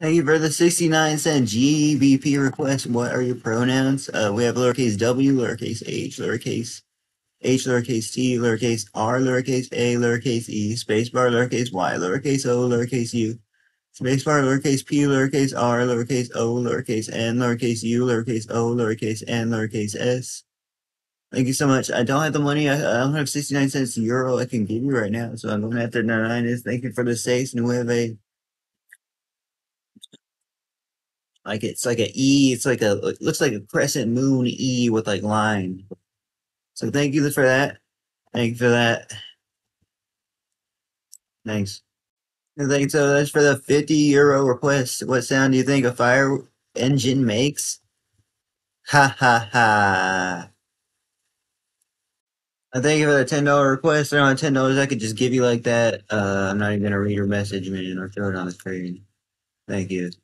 Thank you for the 69-cent GBP request. What are your pronouns? We have lowercase w, lowercase h, lowercase h, lowercase t, lowercase r, lowercase a, lowercase e, spacebar, lowercase y, lowercase o, lowercase u, spacebar, lowercase p, lowercase r, lowercase o, lowercase n, lowercase u, lowercase o, lowercase n, lowercase s. Thank you so much. I don't have the money. I don't have 69 cents euro I can give you right now, so I'm looking at the 99. Thank you for the 6 9. Like it's like an E. It's like a, it looks like a crescent moon E with like line. So thank you for that. Thank you for that. Thanks. And thanks so much for the 50 euro request. What sound do you think a fire engine makes? Ha ha ha. I thank you for the $10 request. I don't have $10 I could just give you like that. I'm not even going to read your message, man, or throw it on the screen. Thank you.